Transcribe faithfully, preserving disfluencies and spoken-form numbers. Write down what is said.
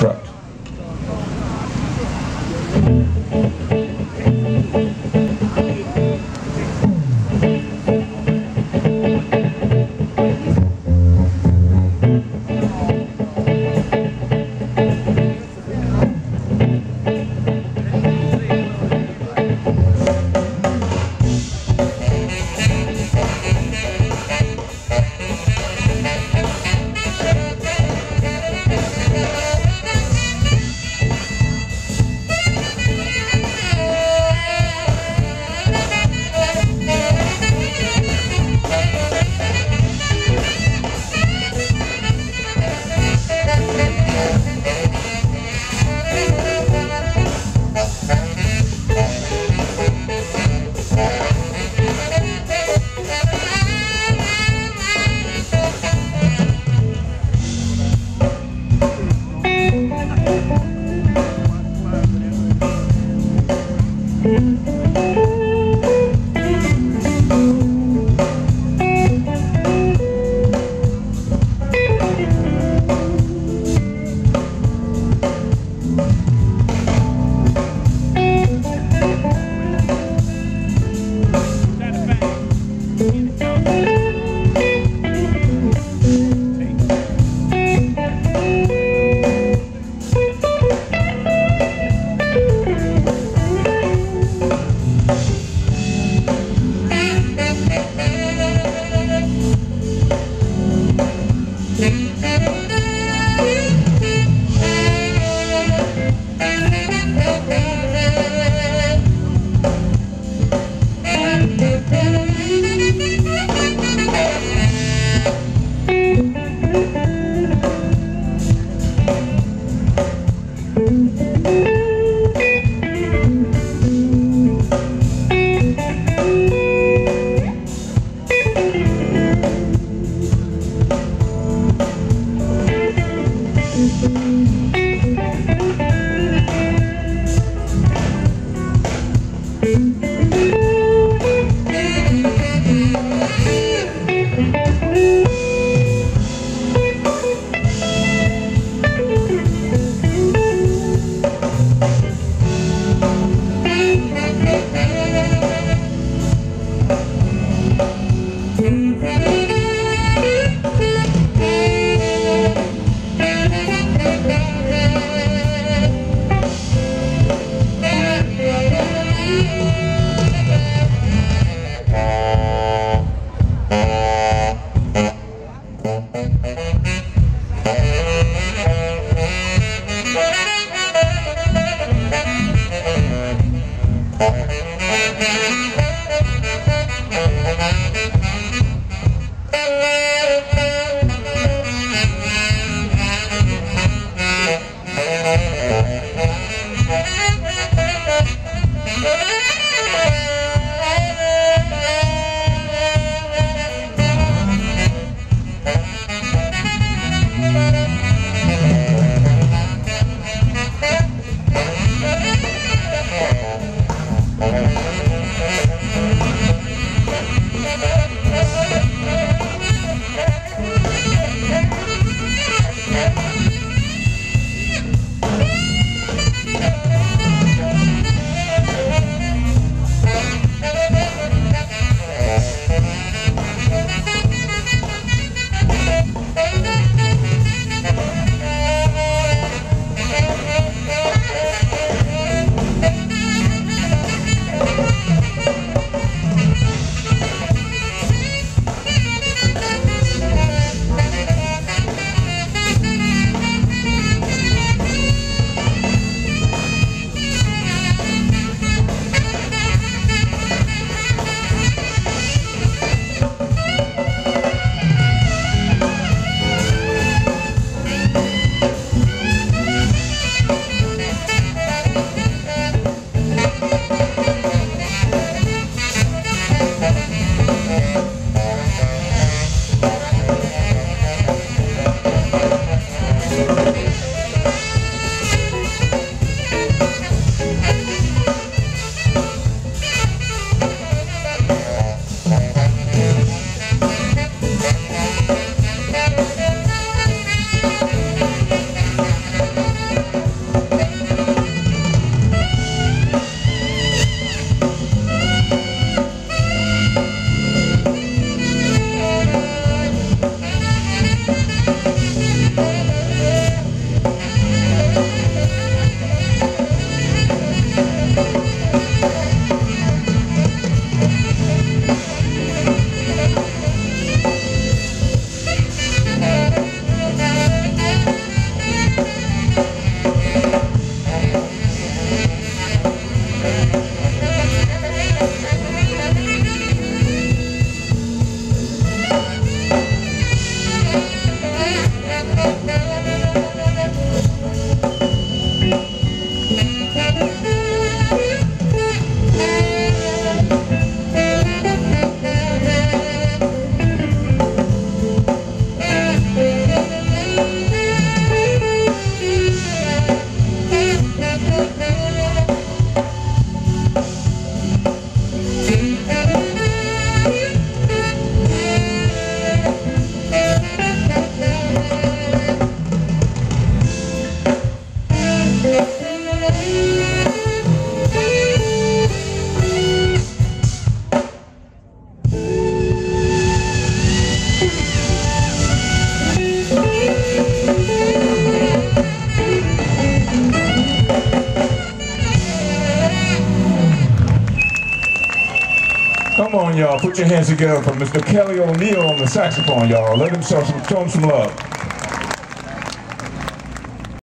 Correct. Thank you. Come on, y'all. Put your hands together for Mister Kelly O'Neal on the saxophone, y'all. Let him show some, show him some love.